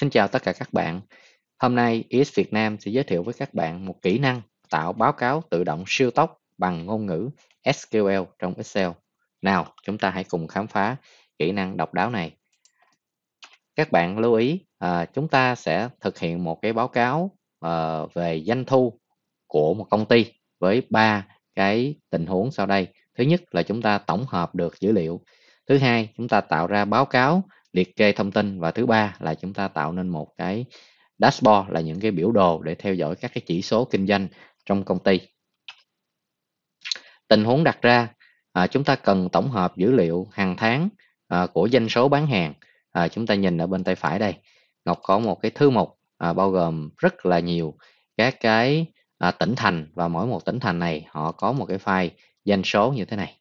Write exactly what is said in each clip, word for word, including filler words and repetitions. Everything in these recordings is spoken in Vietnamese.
Xin chào tất cả các bạn. Hôm nay e rờ ích Việt Nam sẽ giới thiệu với các bạn một kỹ năng tạo báo cáo tự động siêu tốc bằng ngôn ngữ ét quy lờ trong Excel. Nào, chúng ta hãy cùng khám phá kỹ năng độc đáo này. Các bạn lưu ý, à, chúng ta sẽ thực hiện một cái báo cáo à, về doanh thu của một công ty với ba cái tình huống sau đây. Thứ nhất là chúng ta tổng hợp được dữ liệu. Thứ hai, chúng ta tạo ra báo cáo liệt kê thông tin, và thứ ba là chúng ta tạo nên một cái dashboard là những cái biểu đồ để theo dõi các cái chỉ số kinh doanh trong công ty. Tình huống đặt ra, à, chúng ta cần tổng hợp dữ liệu hàng tháng à, của doanh số bán hàng. À, chúng ta nhìn ở bên tay phải đây, Ngọc có một cái thư mục à, bao gồm rất là nhiều các cái à, tỉnh thành, và mỗi một tỉnh thành này họ có một cái file doanh số như thế này.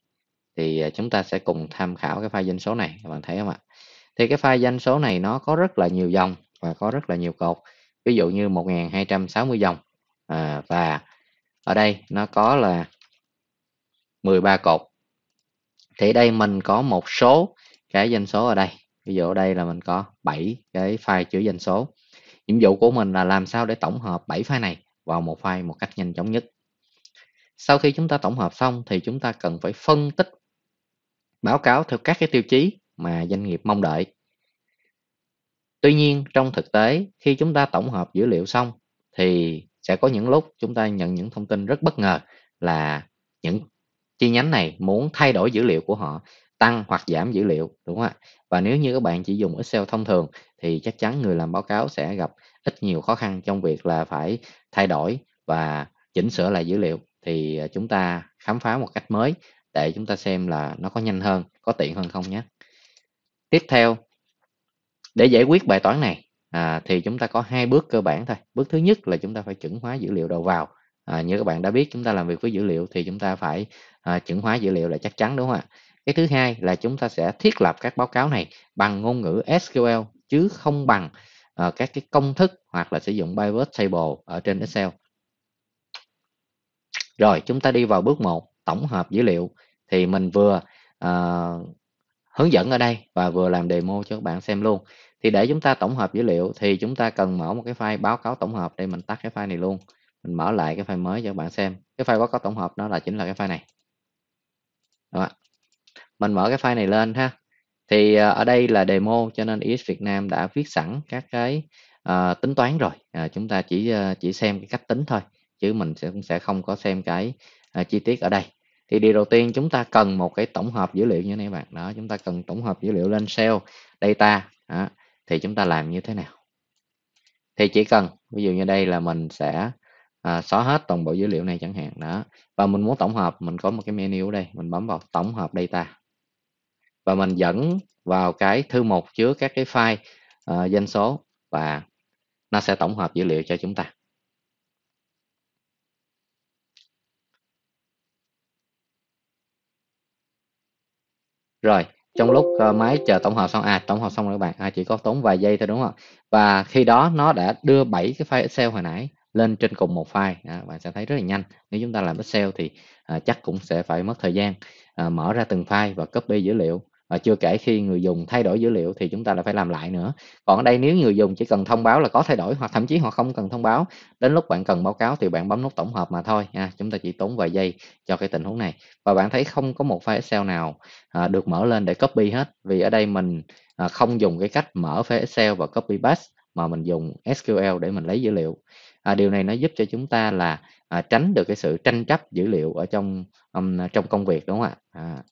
Thì à, chúng ta sẽ cùng tham khảo cái file doanh số này, các bạn thấy không ạ? Thì cái file doanh số này nó có rất là nhiều dòng và có rất là nhiều cột, ví dụ như một nghìn hai trăm sáu mươi dòng, à, và ở đây nó có là mười ba cột. Thì đây mình có một số cái doanh số ở đây, ví dụ ở đây là mình có bảy cái file chứa doanh số. Nhiệm vụ của mình là làm sao để tổng hợp bảy file này vào một file một cách nhanh chóng nhất. Sau khi chúng ta tổng hợp xong thì chúng ta cần phải phân tích báo cáo theo các cái tiêu chí mà doanh nghiệp mong đợi. Tuy nhiên trong thực tế, khi chúng ta tổng hợp dữ liệu xong thì sẽ có những lúc chúng ta nhận những thông tin rất bất ngờ là những chi nhánh này muốn thay đổi dữ liệu của họ, tăng hoặc giảm dữ liệu, đúng không ạ? Và nếu như các bạn chỉ dùng Excel thông thường thì chắc chắn người làm báo cáo sẽ gặp ít nhiều khó khăn trong việc là phải thay đổi và chỉnh sửa lại dữ liệu. Thì chúng ta khám phá một cách mới để chúng ta xem là nó có nhanh hơn, có tiện hơn không nhé. Tiếp theo, để giải quyết bài toán này à, thì chúng ta có hai bước cơ bản thôi. Bước thứ nhất là chúng ta phải chuẩn hóa dữ liệu đầu vào. À, như các bạn đã biết, chúng ta làm việc với dữ liệu thì chúng ta phải à, chuẩn hóa dữ liệu là chắc chắn, đúng không ạ? Cái thứ hai là chúng ta sẽ thiết lập các báo cáo này bằng ngôn ngữ ét quy lờ chứ không bằng à, các cái công thức hoặc là sử dụng pivot table ở trên Excel. Rồi, chúng ta đi vào bước một, tổng hợp dữ liệu. Thì mình vừa à, hướng dẫn ở đây và vừa làm demo cho các bạn xem luôn. Thì để chúng ta tổng hợp dữ liệu thì chúng ta cần mở một cái file báo cáo tổng hợp. Đây mình tắt cái file này luôn, mình mở lại cái file mới cho các bạn xem. Cái file báo cáo tổng hợp nó là chính là cái file này. Đó. Mình mở cái file này lên ha. Thì ở đây là demo cho nên e rờ ích Việt Nam đã viết sẵn các cái uh, tính toán rồi. À, chúng ta chỉ uh, chỉ xem cái cách tính thôi, chứ mình sẽ cũng sẽ không có xem cái uh, chi tiết ở đây. Thì điều đầu tiên chúng ta cần một cái tổng hợp dữ liệu như thế này các bạn. Đó, chúng ta cần tổng hợp dữ liệu lên Excel data. Đó, thì chúng ta làm như thế nào? Thì chỉ cần ví dụ như đây là mình sẽ à, xóa hết toàn bộ dữ liệu này chẳng hạn. Đó, và mình muốn tổng hợp, mình có một cái menu ở đây, mình bấm vào tổng hợp data và mình dẫn vào cái thư mục chứa các cái file à, doanh số, và nó sẽ tổng hợp dữ liệu cho chúng ta. Rồi, trong lúc uh, máy chờ tổng hợp xong, à tổng hợp xong rồi các bạn, à, chỉ có tốn vài giây thôi, đúng không? Và khi đó nó đã đưa bảy cái file Excel hồi nãy lên trên cùng một file. À, bạn sẽ thấy rất là nhanh. Nếu chúng ta làm Excel thì à, chắc cũng sẽ phải mất thời gian à, mở ra từng file và copy dữ liệu. Và chưa kể khi người dùng thay đổi dữ liệu thì chúng ta lại phải làm lại nữa. Còn ở đây nếu người dùng chỉ cần thông báo là có thay đổi, hoặc thậm chí họ không cần thông báo, đến lúc bạn cần báo cáo thì bạn bấm nút tổng hợp mà thôi. À, chúng ta chỉ tốn vài giây cho cái tình huống này. Và bạn thấy không có một file Excel nào à, được mở lên để copy hết. Vì ở đây mình à, không dùng cái cách mở file Excel và copy paste, mà mình dùng ét quy lờ để mình lấy dữ liệu. À, điều này nó giúp cho chúng ta là à, tránh được cái sự tranh chấp dữ liệu ở trong um, trong công việc, đúng không ạ? À,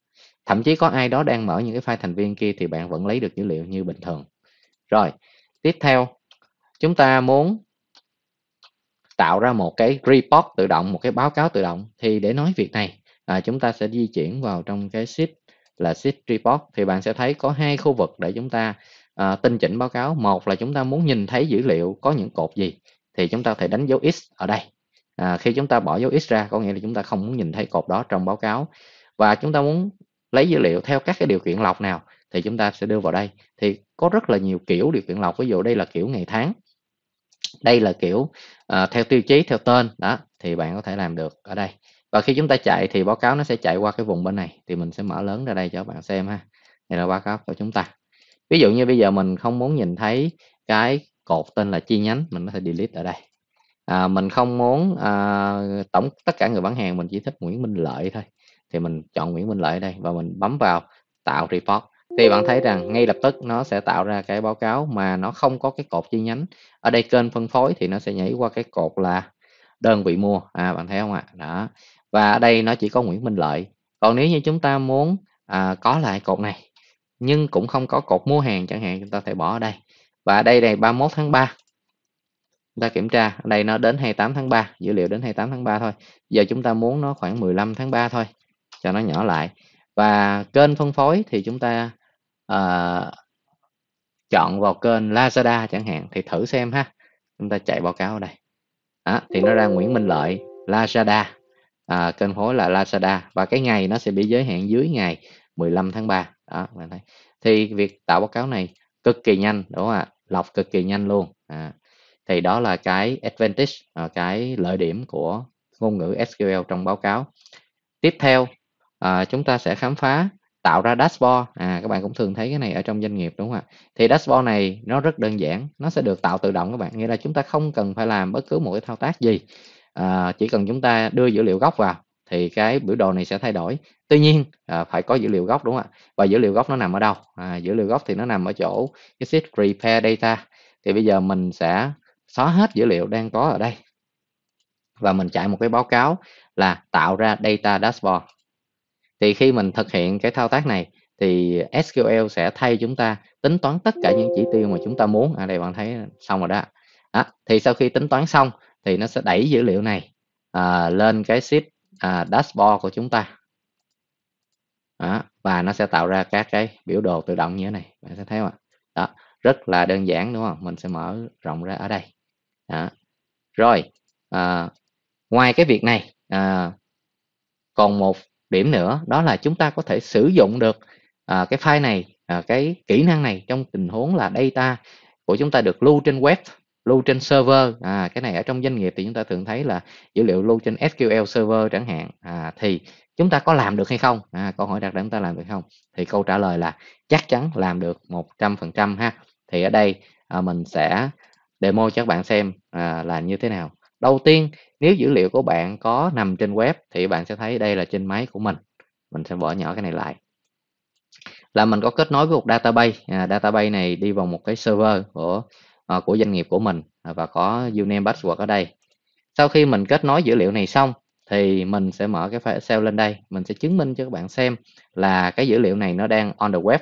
thậm chí có ai đó đang mở những cái file thành viên kia thì bạn vẫn lấy được dữ liệu như bình thường. Rồi, tiếp theo chúng ta muốn tạo ra một cái report tự động, một cái báo cáo tự động. Thì để nói việc này, à, chúng ta sẽ di chuyển vào trong cái sheet là sheet report. Thì bạn sẽ thấy có hai khu vực để chúng ta à, tinh chỉnh báo cáo. Một là chúng ta muốn nhìn thấy dữ liệu có những cột gì thì chúng ta có thể đánh dấu X ở đây. À, khi chúng ta bỏ dấu X ra có nghĩa là chúng ta không muốn nhìn thấy cột đó trong báo cáo. Và chúng ta muốn lấy dữ liệu theo các cái điều kiện lọc nào thì chúng ta sẽ đưa vào đây. Thì có rất là nhiều kiểu điều kiện lọc, ví dụ đây là kiểu ngày tháng, đây là kiểu uh, theo tiêu chí, theo tên. Đó, thì bạn có thể làm được ở đây. Và khi chúng ta chạy thì báo cáo nó sẽ chạy qua cái vùng bên này. Thì mình sẽ mở lớn ra đây cho các bạn xem ha. Đây là báo cáo của chúng ta. Ví dụ như bây giờ mình không muốn nhìn thấy cái cột tên là chi nhánh, mình có thể delete ở đây. À, mình không muốn à, tổng tất cả người bán hàng, mình chỉ thích Nguyễn Minh Lợi thôi, thì mình chọn Nguyễn Minh Lợi ở đây và mình bấm vào tạo report. Thì bạn thấy rằng ngay lập tức nó sẽ tạo ra cái báo cáo mà nó không có cái cột chi nhánh. Ở đây kênh phân phối thì nó sẽ nhảy qua cái cột là đơn vị mua, à, bạn thấy không ạ? Đó. Và ở đây nó chỉ có Nguyễn Minh Lợi. Còn nếu như chúng ta muốn à, có lại cột này nhưng cũng không có cột mua hàng chẳng hạn, chúng ta có thể bỏ ở đây. Và ở đây này ba mươi mốt tháng ba, chúng ta kiểm tra ở đây nó đến hai mươi tám tháng ba, dữ liệu đến hai mươi tám tháng ba thôi. Giờ chúng ta muốn nó khoảng mười lăm tháng ba thôi, cho nó nhỏ lại. Và kênh phân phối thì chúng ta uh, chọn vào kênh Lazada chẳng hạn, thì thử xem ha. Chúng ta chạy báo cáo ở đây. Đó, thì nó ra Nguyễn Minh Lợi, Lazada, uh, kênh phối là Lazada. Và cái ngày nó sẽ bị giới hạn dưới ngày mười lăm tháng ba. Đó, bạn thấy. Thì việc tạo báo cáo này cực kỳ nhanh, đúng không ạ? Lọc cực kỳ nhanh luôn. À, thì đó là cái advantage, cái lợi điểm của ngôn ngữ ét quy lờ trong báo cáo. Tiếp theo, à, chúng ta sẽ khám phá tạo ra dashboard. À, các bạn cũng thường thấy cái này ở trong doanh nghiệp, đúng không ạ? Thì dashboard này nó rất đơn giản, nó sẽ được tạo tự động các bạn. Nghĩa là chúng ta không cần phải làm bất cứ một cái thao tác gì, à, chỉ cần chúng ta đưa dữ liệu gốc vào thì cái biểu đồ này sẽ thay đổi. Tuy nhiên à, phải có dữ liệu gốc, đúng không ạ? Và dữ liệu gốc nó nằm ở đâu? À, dữ liệu gốc thì nó nằm ở chỗ cái sheet prepare data. Thì bây giờ mình sẽ xóa hết dữ liệu đang có ở đây và mình chạy một cái báo cáo là tạo ra data dashboard. Thì khi mình thực hiện cái thao tác này thì ét quy lờ sẽ thay chúng ta tính toán tất cả những chỉ tiêu mà chúng ta muốn. À, đây bạn thấy xong rồi đó. À, thì sau khi tính toán xong thì nó sẽ đẩy dữ liệu này à, lên cái sheet à, dashboard của chúng ta. Đó, và nó sẽ tạo ra các cái biểu đồ tự động như thế này, bạn sẽ thấy không ạ? Đó, rất là đơn giản, đúng không? Mình sẽ mở rộng ra ở đây. Đó. Rồi à, ngoài cái việc này à, còn một điểm nữa đó là chúng ta có thể sử dụng được à, cái file này, à, cái kỹ năng này trong tình huống là data của chúng ta được lưu trên web, lưu trên server. À, cái này ở trong doanh nghiệp thì chúng ta thường thấy là dữ liệu lưu trên ét quy lờ server chẳng hạn. À, thì chúng ta có làm được hay không? À, câu hỏi đặt ra chúng ta làm được không? Thì câu trả lời là chắc chắn làm được một trăm phần trăm ha. Thì ở đây à, mình sẽ demo cho các bạn xem à, là như thế nào. Đầu tiên, nếu dữ liệu của bạn có nằm trên web thì bạn sẽ thấy đây là trên máy của mình. Mình sẽ bỏ nhỏ cái này lại. Là mình có kết nối với một database. À, database này đi vào một cái server của à, của doanh nghiệp của mình à, và có username password ở đây. Sau khi mình kết nối dữ liệu này xong thì mình sẽ mở cái file Excel lên đây. Mình sẽ chứng minh cho các bạn xem là cái dữ liệu này nó đang on the web.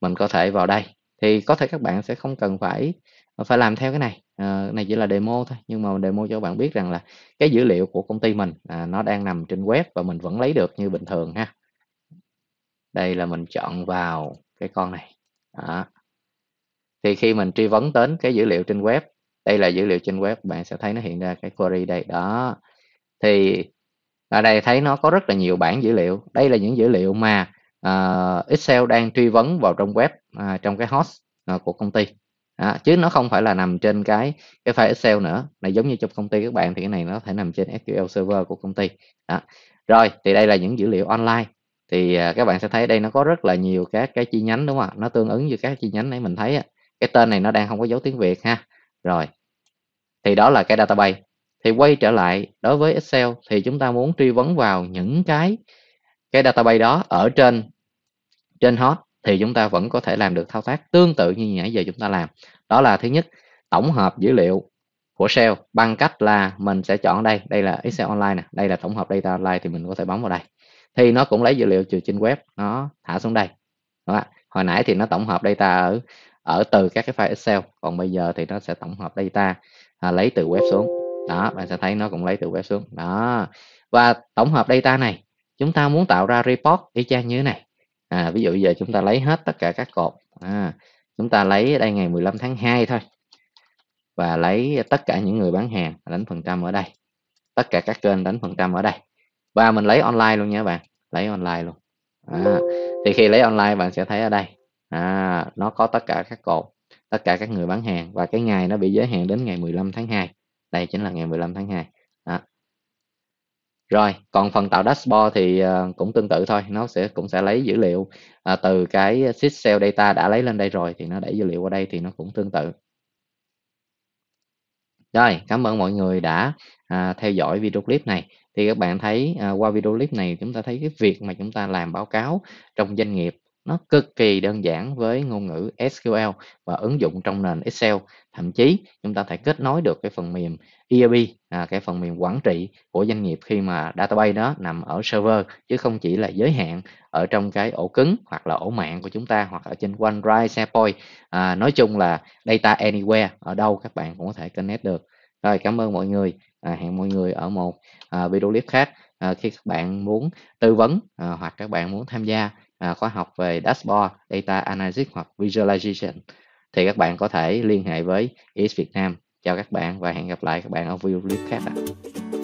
Mình có thể vào đây. Thì có thể các bạn sẽ không cần phải phải làm theo cái này. À, này chỉ là demo thôi, nhưng mà demo cho các bạn biết rằng là cái dữ liệu của công ty mình à, nó đang nằm trên web và mình vẫn lấy được như bình thường ha. Đây là mình chọn vào cái con này. Đó. Thì khi mình truy vấn đến cái dữ liệu trên web, đây là dữ liệu trên web, bạn sẽ thấy nó hiện ra cái query đây. Đó. Thì ở đây thấy nó có rất là nhiều bảng dữ liệu. Đây là những dữ liệu mà uh, Excel đang truy vấn vào trong web, uh, trong cái host uh, của công ty. À, chứ nó không phải là nằm trên cái cái file Excel nữa. Này giống như trong công ty các bạn thì cái này nó có thể nằm trên ét quy lờ Server của công ty. Đó. Rồi thì đây là những dữ liệu online. Thì uh, các bạn sẽ thấy đây nó có rất là nhiều các cái chi nhánh, đúng không ạ? Nó tương ứng với các chi nhánh nãy mình thấy. Cái tên này nó đang không có dấu tiếng Việt ha. Rồi. Thì đó là cái database. Thì quay trở lại đối với Excel thì chúng ta muốn truy vấn vào những cái cái database đó ở trên trên host thì chúng ta vẫn có thể làm được thao tác tương tự như nãy giờ chúng ta làm. Đó là thứ nhất, tổng hợp dữ liệu của Excel bằng cách là mình sẽ chọn đây, đây là Excel Online nè, đây là tổng hợp data online thì mình có thể bấm vào đây. Thì nó cũng lấy dữ liệu từ trên web nó thả xuống đây. Đó. Hồi nãy thì nó tổng hợp data ở ở từ các cái file Excel, còn bây giờ thì nó sẽ tổng hợp data à, lấy từ web xuống. Đó, bạn sẽ thấy nó cũng lấy từ web xuống. Đó. Và tổng hợp data này, chúng ta muốn tạo ra report y chang như thế này. À, ví dụ giờ chúng ta lấy hết tất cả các cột. À, chúng ta lấy ở đây ngày mười lăm tháng hai thôi. Và lấy tất cả những người bán hàng, đánh phần trăm ở đây. Tất cả các kênh đánh phần trăm ở đây. Và mình lấy online luôn nha bạn. Lấy online luôn. À, thì khi lấy online bạn sẽ thấy ở đây. À, nó có tất cả các cột, tất cả các người bán hàng. Và cái ngày nó bị giới hạn đến ngày mười lăm tháng hai. Đây chính là ngày mười lăm tháng hai. Đó. Rồi, còn phần tạo dashboard thì cũng tương tự thôi. Nó sẽ cũng sẽ lấy dữ liệu từ cái sheet Excel data đã lấy lên đây rồi. Thì nó đẩy dữ liệu qua đây thì nó cũng tương tự. Rồi, cảm ơn mọi người đã à, theo dõi video clip này. Thì các bạn thấy à, qua video clip này chúng ta thấy cái việc mà chúng ta làm báo cáo trong doanh nghiệp nó cực kỳ đơn giản với ngôn ngữ ét quy eo và ứng dụng trong nền Excel. Thậm chí chúng ta thể kết nối được cái phần mềm e rờ pê, à, cái phần mềm quản trị của doanh nghiệp khi mà database đó nằm ở server, chứ không chỉ là giới hạn ở trong cái ổ cứng hoặc là ổ mạng của chúng ta, hoặc ở trên OneDrive, SharePoint. À, nói chung là data anywhere, ở đâu các bạn cũng có thể connect được. Rồi, cảm ơn mọi người. À, hẹn mọi người ở một à, video clip khác. À, khi các bạn muốn tư vấn à, hoặc các bạn muốn tham gia à, khóa học về Dashboard, Data Analysis hoặc Visualization thì các bạn có thể liên hệ với e rờ ích Việt Nam. Chào các bạn và hẹn gặp lại các bạn ở video clip khác ạ.